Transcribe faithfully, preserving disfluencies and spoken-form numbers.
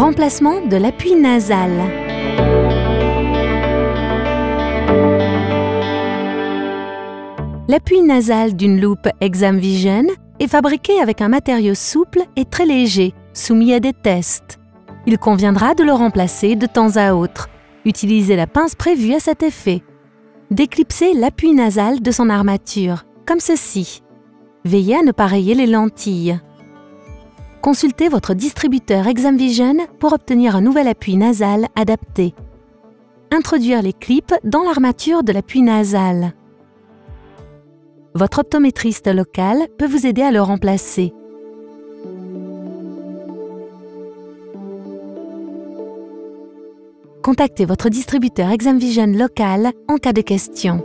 Remplacement de l'appui nasal. L'appui nasal d'une loupe ExamVision est fabriqué avec un matériau souple et très léger, soumis à des tests. Il conviendra de le remplacer de temps à autre. Utilisez la pince prévue à cet effet. Déclipsez l'appui nasal de son armature, comme ceci. Veillez à ne pas rayer les lentilles. Consultez votre distributeur ExamVision pour obtenir un nouvel appui nasal adapté. Introduire les clips dans l'armature de l'appui nasal. Votre optométriste local peut vous aider à le remplacer. Contactez votre distributeur ExamVision local en cas de question.